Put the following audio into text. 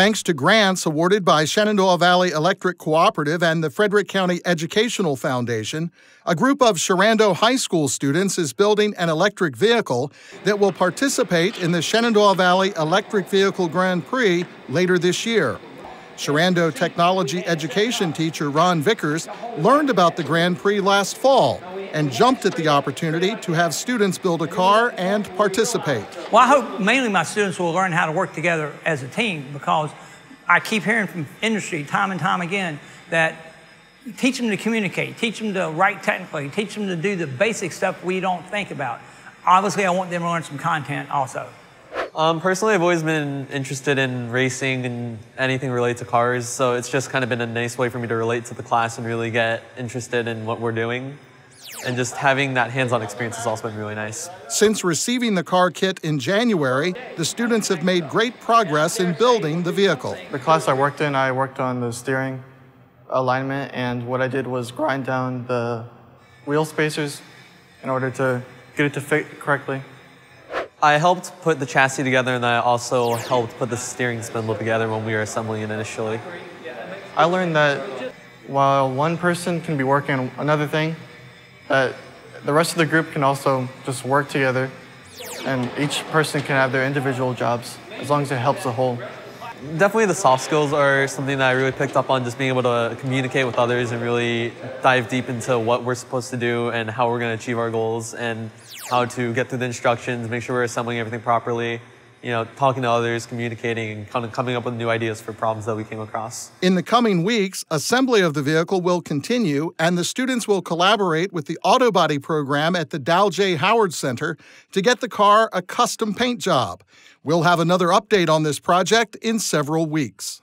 Thanks to grants awarded by Shenandoah Valley Electric Cooperative and the Frederick County Educational Foundation, a group of Sherando High School students is building an electric vehicle that will participate in the Shenandoah Valley Electric Vehicle Grand Prix later this year. Sherando Technology Education teacher Ron Vickers learned about the Grand Prix last fall and jumped at the opportunity to have students build a car and participate. Well, I hope mainly my students will learn how to work together as a team, because I keep hearing from industry time and time again that teach them to communicate, teach them to write technically, teach them to do the basic stuff we don't think about. Obviously, I want them to learn some content also. Personally, I've always been interested in racing and anything related to cars, so it's just kind of been a nice way for me to relate to the class and really get interested in what we're doing. And just having that hands-on experience has also been really nice. Since receiving the car kit in January, the students have made great progress in building the vehicle. The class I worked in, I worked on the steering alignment, and what I did was grind down the wheel spacers in order to get it to fit correctly. I helped put the chassis together, and I also helped put the steering spindle together when we were assembling it initially. I learned that while one person can be working on another thing, that the rest of the group can also just work together, and each person can have their individual jobs as long as it helps the whole. Definitely the soft skills are something that I really picked up on, just being able to communicate with others and really dive deep into what we're supposed to do and how we're going to achieve our goals and how to get through the instructions, make sure we're assembling everything properly, you know, talking to others, communicating, and kind of coming up with new ideas for problems that we came across. In the coming weeks, assembly of the vehicle will continue, and the students will collaborate with the auto body program at the Dow J. Howard Center to get the car a custom paint job. We'll have another update on this project in several weeks.